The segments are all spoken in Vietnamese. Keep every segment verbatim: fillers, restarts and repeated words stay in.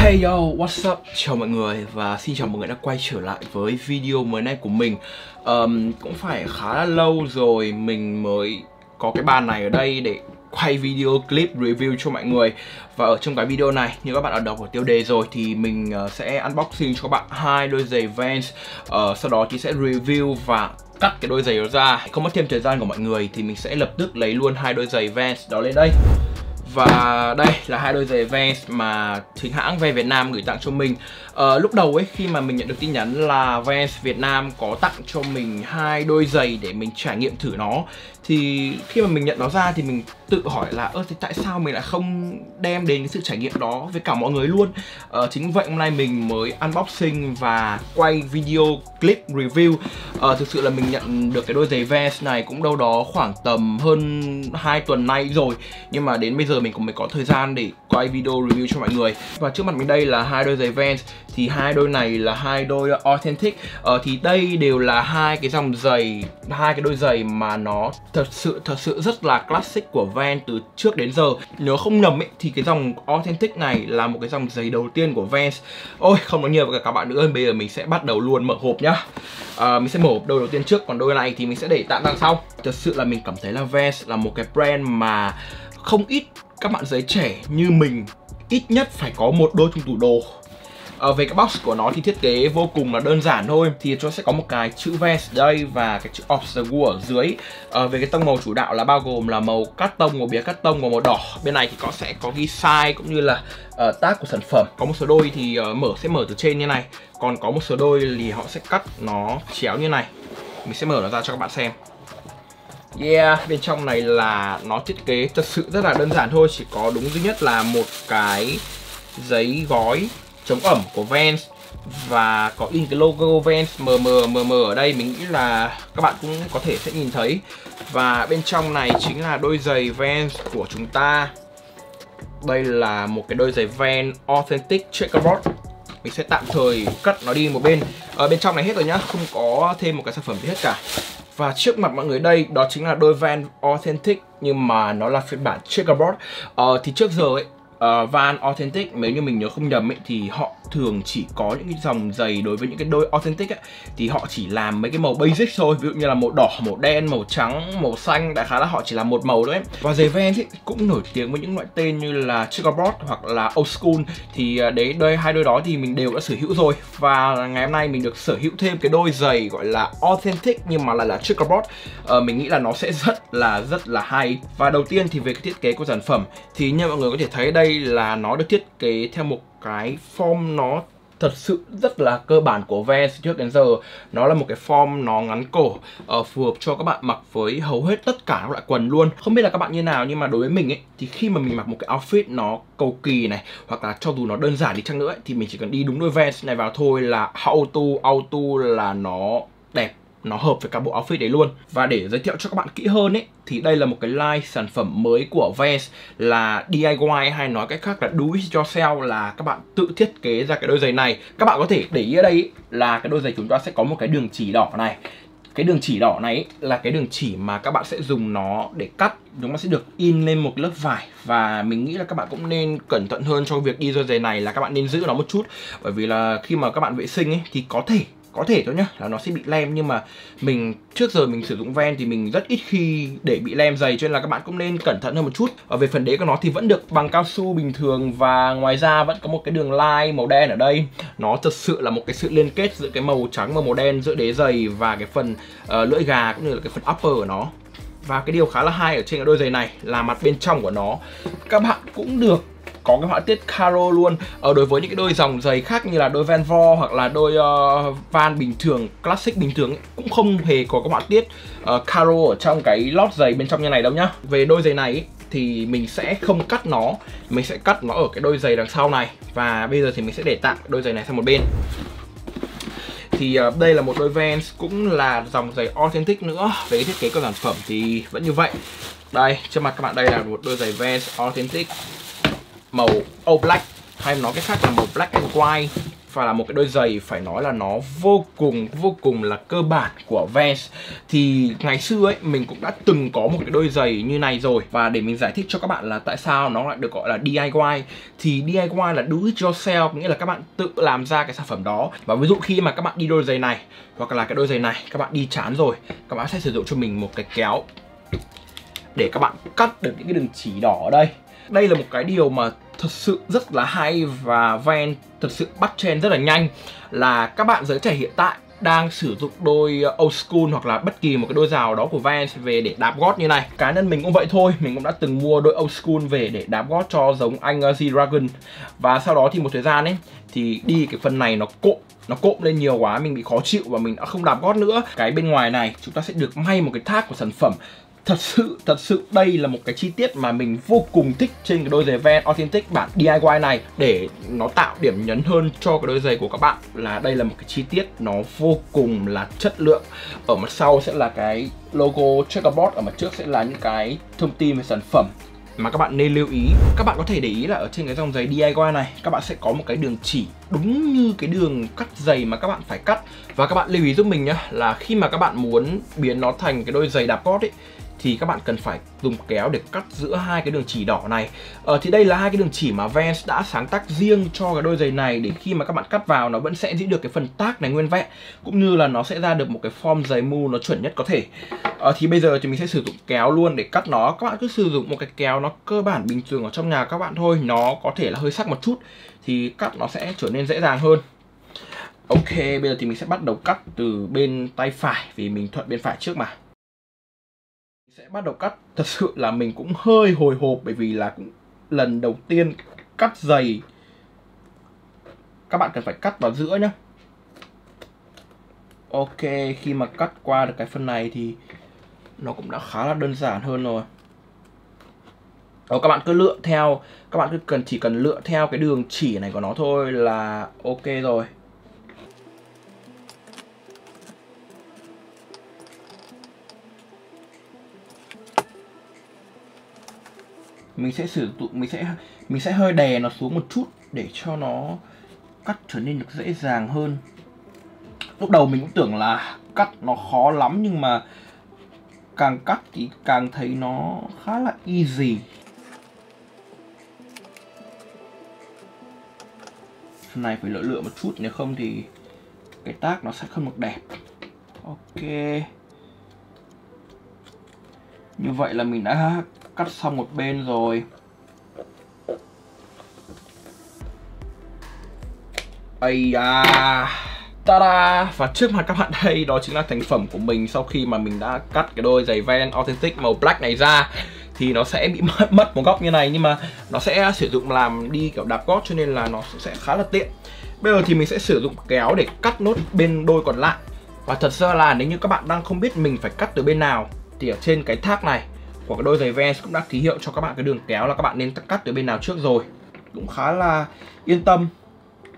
Hey yo, what's up? Chào mọi người và xin chào mọi người đã quay trở lại với video mới này của mình. um, Cũng phải khá là lâu rồi mình mới có cái bàn này ở đây để quay video clip review cho mọi người. Và ở trong cái video này, như các bạn đã đọc ở tiêu đề rồi, thì mình sẽ unboxing cho các bạn hai đôi giày Vans. uh, Sau đó chị sẽ review và cắt cái đôi giày đó ra. Không mất thêm thời gian của mọi người thì mình sẽ lập tức lấy luôn hai đôi giày Vans đó lên đây. Và đây là hai đôi giày Vans mà chính hãng Vans Việt Nam gửi tặng cho mình. Ờ, lúc đầu ấy, khi mà mình nhận được tin nhắn là Vans Việt Nam có tặng cho mình hai đôi giày để mình trải nghiệm thử nó, thì khi mà mình nhận nó ra thì mình tự hỏi là ơ thì tại sao mình lại không đem đến cái sự trải nghiệm đó với cả mọi người luôn. Ờ, chính vậy hôm nay mình mới unboxing và quay video clip review. Ờ, thực sự là mình nhận được cái đôi giày Vans này cũng đâu đó khoảng tầm hơn hai tuần nay rồi, nhưng mà đến bây giờ mình cũng mới có thời gian để quay video review cho mọi người. Và trước mặt mình đây là hai đôi giày Vans, thì hai đôi này là hai đôi authentic. Ờ, thì đây đều là hai cái dòng giày, hai cái đôi giày mà nó thật sự thật sự rất là classic của Vans từ trước đến giờ. Nếu không nhầm ấy, thì cái dòng authentic này là một cái dòng giày đầu tiên của Vans. Ôi không nói nhiều với cả các bạn nữa, bây giờ mình sẽ bắt đầu luôn mở hộp nhá. À, mình sẽ mở hộp đôi đầu tiên trước, còn đôi này thì mình sẽ để tạm đằng sau. Thật sự là mình cảm thấy là Vans là một cái brand mà không ít các bạn giới trẻ như mình ít nhất phải có một đôi trong tủ đồ. À, về cái box của nó thì thiết kế vô cùng là đơn giản thôi. Thì nó sẽ có một cái chữ Vans đây và cái chữ Off The Wall ở dưới. à, Về cái tông màu chủ đạo là bao gồm là màu cát tông, màu bía cát tông và màu đỏ. Bên này thì có sẽ có ghi size cũng như là uh, tag của sản phẩm. Có một số đôi thì uh, mở sẽ mở từ trên như này, còn có một số đôi thì họ sẽ cắt nó chéo như này. Mình sẽ mở nó ra cho các bạn xem. Yeah, bên trong này là nó thiết kế thật sự rất là đơn giản thôi. Chỉ có đúng duy nhất là một cái giấy gói chống ẩm của Vans và có in cái logo Vans mờ mờ mờ mờ ở đây, mình nghĩ là các bạn cũng có thể sẽ nhìn thấy. Và bên trong này chính là đôi giày Vans của chúng ta. Đây là một cái đôi giày Vans Authentic Checkerboard. Mình sẽ tạm thời cắt nó đi một bên. Ở bên trong này hết rồi nhá, không có thêm một cái sản phẩm gì hết cả. Và trước mặt mọi người đây, đó chính là đôi Vans Authentic nhưng mà nó là phiên bản Checkerboard. Ờ, thì trước giờ ấy, Uh, Vans Authentic, nếu như mình nhớ không nhầm ấy, thì họ thường chỉ có những cái dòng giày đối với những cái đôi authentic ấy, thì họ chỉ làm mấy cái màu basic thôi, ví dụ như là màu đỏ, màu đen, màu trắng, màu xanh, đại khái là họ chỉ làm một màu thôi ấy. Và giày Vans cũng nổi tiếng với những loại tên như là Checkerboard hoặc là Old Skool, thì đấy đôi hai đôi đó thì mình đều đã sở hữu rồi. Và ngày hôm nay mình được sở hữu thêm cái đôi giày gọi là authentic nhưng mà lại là, là Checkerboard. uh, Mình nghĩ là nó sẽ rất là rất là hay. Và đầu tiên thì về cái thiết kế của sản phẩm thì như mọi người có thể thấy đây là nó được thiết kế theo một cái form nó thật sự rất là cơ bản của Vans trước đến giờ. Nó là một cái form nó ngắn cổ, uh, phù hợp cho các bạn mặc với hầu hết tất cả các loại quần luôn. Không biết là các bạn như nào nhưng mà đối với mình ấy, thì khi mà mình mặc một cái outfit nó cầu kỳ này, hoặc là cho dù nó đơn giản đi chăng nữa ấy, thì mình chỉ cần đi đúng đôi Vans này vào thôi là auto auto là nó đẹp, nó hợp với cả bộ outfit đấy luôn. Và để giới thiệu cho các bạn kỹ hơn ấy, thì đây là một cái line sản phẩm mới của Vans là đê i i, hay nói cách khác là do it yourself, là các bạn tự thiết kế ra cái đôi giày này. Các bạn có thể để ý ở đây ấy, là cái đôi giày chúng ta sẽ có một cái đường chỉ đỏ này. Cái đường chỉ đỏ này ấy, là cái đường chỉ mà các bạn sẽ dùng nó để cắt. Chúng ta sẽ được in lên một lớp vải. Và mình nghĩ là các bạn cũng nên cẩn thận hơn cho việc đi đôi giày này, là các bạn nên giữ nó một chút. Bởi vì là khi mà các bạn vệ sinh ấy, thì có thể có thể thôi nhá, là nó sẽ bị lem, nhưng mà mình trước giờ mình sử dụng Vans thì mình rất ít khi để bị lem giày, cho nên là các bạn cũng nên cẩn thận hơn một chút. Ở về phần đế của nó thì vẫn được bằng cao su bình thường, và ngoài ra vẫn có một cái đường line màu đen ở đây. Nó thật sự là một cái sự liên kết giữa cái màu trắng và màu đen giữa đế giày và cái phần uh, lưỡi gà cũng như là cái phần upper của nó. Và cái điều khá là hay ở trên cái đôi giày này là mặt bên trong của nó các bạn cũng được có cái họa tiết caro luôn. Ở đối với những cái đôi dòng giày khác như là đôi Van Vo hoặc là đôi uh, Van bình thường, classic bình thường ấy, cũng không hề có cái họa tiết uh, caro ở trong cái lót giày bên trong như này đâu nhá. Về đôi giày này ấy, thì mình sẽ không cắt nó, mình sẽ cắt nó ở cái đôi giày đằng sau này. Và bây giờ thì mình sẽ để tạm đôi giày này sang một bên. Thì uh, đây là một đôi Vans cũng là dòng giày authentic nữa. Về thiết kế của sản phẩm thì vẫn như vậy. Đây, trước mặt các bạn đây là một đôi giày Vans authentic màu All Black, hay nói cách khác là màu Black and White. và là một cái đôi giày phải nói là nó vô cùng vô cùng là cơ bản của Vans. Thì ngày xưa ấy mình cũng đã từng có một cái đôi giày như này rồi, và để mình giải thích cho các bạn là tại sao nó lại được gọi là đê i i. Thì đê i i là do it yourself, nghĩa là các bạn tự làm ra cái sản phẩm đó. Và ví dụ khi mà các bạn đi đôi giày này hoặc là cái đôi giày này các bạn đi chán rồi, các bạn sẽ sử dụng cho mình một cái kéo để các bạn cắt được những cái đường chỉ đỏ ở đây. Đây là một cái điều mà thật sự rất là hay và Vans thật sự bắt trend rất là nhanh, là các bạn giới trẻ hiện tại đang sử dụng đôi Old Skool hoặc là bất kỳ một cái đôi giày đó của Vans về để đạp gót như này. Cá nhân mình cũng vậy thôi, mình cũng đã từng mua đôi Old Skool về để đạp gót cho giống anh G-Dragon. Và sau đó thì một thời gian ấy thì đi cái phần này nó cộm nó cộm lên nhiều quá, mình bị khó chịu và mình đã không đạp gót nữa. Cái bên ngoài này chúng ta sẽ được may một cái thác của sản phẩm. Thật sự, thật sự đây là một cái chi tiết mà mình vô cùng thích trên cái đôi giày Vans Authentic bản đê i i này, để nó tạo điểm nhấn hơn cho cái đôi giày của các bạn, là đây là một cái chi tiết nó vô cùng là chất lượng. Ở mặt sau sẽ là cái logo Checkerboard, ở mặt trước sẽ là những cái thông tin về sản phẩm mà các bạn nên lưu ý. Các bạn có thể để ý là ở trên cái dòng giày đê i i này các bạn sẽ có một cái đường chỉ đúng như cái đường cắt giày mà các bạn phải cắt. Và các bạn lưu ý giúp mình nhá, là khi mà các bạn muốn biến nó thành cái đôi giày đạp gót ấy thì các bạn cần phải dùng kéo để cắt giữa hai cái đường chỉ đỏ này. Ờ, thì đây là hai cái đường chỉ mà Vans đã sáng tác riêng cho cái đôi giày này, để khi mà các bạn cắt vào nó vẫn sẽ giữ được cái phần tác này nguyên vẹn, cũng như là nó sẽ ra được một cái form giày mu nó chuẩn nhất có thể. Ờ, thì bây giờ thì mình sẽ sử dụng kéo luôn để cắt nó. Các bạn cứ sử dụng một cái kéo nó cơ bản bình thường ở trong nhà các bạn thôi, nó có thể là hơi sắc một chút thì cắt nó sẽ trở nên dễ dàng hơn. Ok, bây giờ thì mình sẽ bắt đầu cắt từ bên tay phải, vì mình thuận bên phải trước mà. Sẽ bắt đầu cắt. Thật sự là mình cũng hơi hồi hộp, bởi vì là cũng lần đầu tiên cắt giày. Các bạn cần phải cắt vào giữa nhá. Ok, khi mà cắt qua được cái phần này thì nó cũng đã khá là đơn giản hơn rồi. Đó, các bạn cứ lựa theo, các bạn cứ cần chỉ cần lựa theo cái đường chỉ này của nó thôi là ok rồi. Mình sẽ sử dụng mình sẽ mình sẽ hơi đè nó xuống một chút để cho nó cắt trở nên được dễ dàng hơn. Lúc đầu mình cũng tưởng là cắt nó khó lắm, nhưng mà càng cắt thì càng thấy nó khá là easy. Phần này phải lựa lựa một chút, nếu không thì cái tác nó sẽ không được đẹp. Ok. Như vậy là mình đã cắt xong một bên rồi. Ây da, ta-da! Và trước mặt các bạn đây, đó chính là thành phẩm của mình sau khi mà mình đã cắt cái đôi giày Vans Authentic màu black này ra. Thì nó sẽ bị mất, mất một góc như này, nhưng mà nó sẽ sử dụng làm đi kiểu đạp gót cho nên là nó sẽ khá là tiện. Bây giờ thì mình sẽ sử dụng kéo để cắt nốt bên đôi còn lại. Và thật ra là nếu như các bạn đang không biết mình phải cắt từ bên nào thì ở trên cái thác này của cái đôi giày Vans cũng đã ký hiệu cho các bạn cái đường kéo là các bạn nên cắt từ bên nào trước rồi, cũng khá là yên tâm.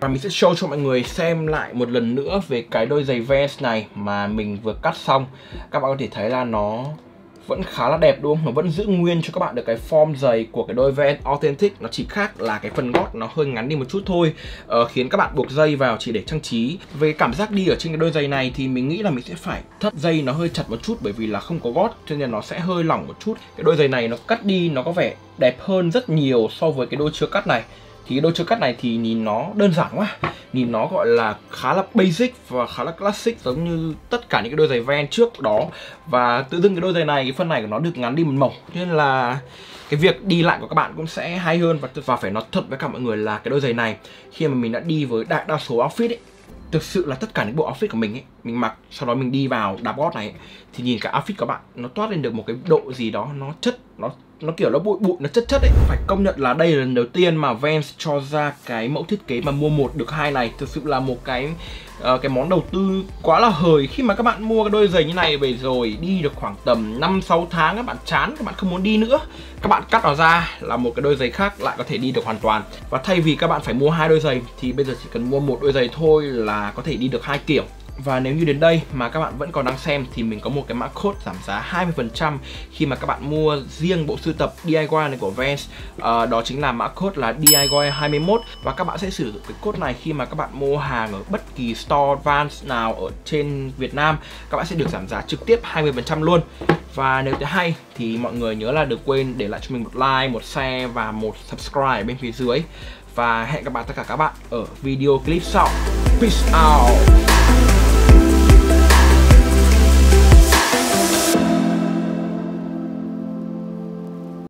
Và mình sẽ show cho mọi người xem lại một lần nữa về cái đôi giày Vans này mà mình vừa cắt xong. Các bạn có thể thấy là nó vẫn khá là đẹp đúng không? Nó vẫn giữ nguyên cho các bạn được cái form giày của cái đôi Vans Authentic. Nó chỉ khác là cái phần gót nó hơi ngắn đi một chút thôi, ờ, khiến các bạn buộc dây vào chỉ để trang trí. Về cảm giác đi ở trên cái đôi giày này thì mình nghĩ là mình sẽ phải thắt dây nó hơi chặt một chút, bởi vì là không có gót cho nên nó sẽ hơi lỏng một chút. Cái đôi giày này nó cắt đi nó có vẻ đẹp hơn rất nhiều so với cái đôi chưa cắt này. Thì cái đôi chưa cắt này thì nhìn nó đơn giản quá, nhìn nó gọi là khá là basic và khá là classic, giống như tất cả những cái đôi giày Vans trước đó. Và tự dưng cái đôi giày này, cái phần này của nó được ngắn đi một mẩu, nên là cái việc đi lại của các bạn cũng sẽ hay hơn. Và, và phải nói thật với cả mọi người là cái đôi giày này, khi mà mình đã đi với đại đa số outfit ấy, thực sự là tất cả những bộ outfit của mình ấy, mình mặc sau đó mình đi vào đạp gót này ấy, thì nhìn cái outfit của bạn nó toát lên được một cái độ gì đó nó chất, nó nó kiểu nó bụi bụi, nó chất chất ấy. Phải công nhận là đây là lần đầu tiên mà Vans cho ra cái mẫu thiết kế mà mua một được hai này. Thực sự là một cái uh, cái món đầu tư quá là hời. Khi mà các bạn mua cái đôi giày như này về rồi, đi được khoảng tầm năm sáu tháng các bạn chán, các bạn không muốn đi nữa, các bạn cắt nó ra là một cái đôi giày khác lại có thể đi được hoàn toàn. Và thay vì các bạn phải mua hai đôi giày thì bây giờ chỉ cần mua một đôi giày thôi là có thể đi được hai kiểu. Và nếu như đến đây mà các bạn vẫn còn đang xem thì mình có một cái mã code giảm giá hai mươi phần trăm khi mà các bạn mua riêng bộ sưu tập đê i i này của Vans. à, Đó chính là mã code là D I Y hai mươi mốt. Và các bạn sẽ sử dụng cái code này khi mà các bạn mua hàng ở bất kỳ store Vans nào ở trên Việt Nam. Các bạn sẽ được giảm giá trực tiếp hai mươi phần trăm luôn. Và nếu thấy hay thì mọi người nhớ là đừng quên để lại cho mình một like, một share và một subscribe ở bên phía dưới. Và hẹn gặp lại tất cả các bạn ở video clip sau. Peace out.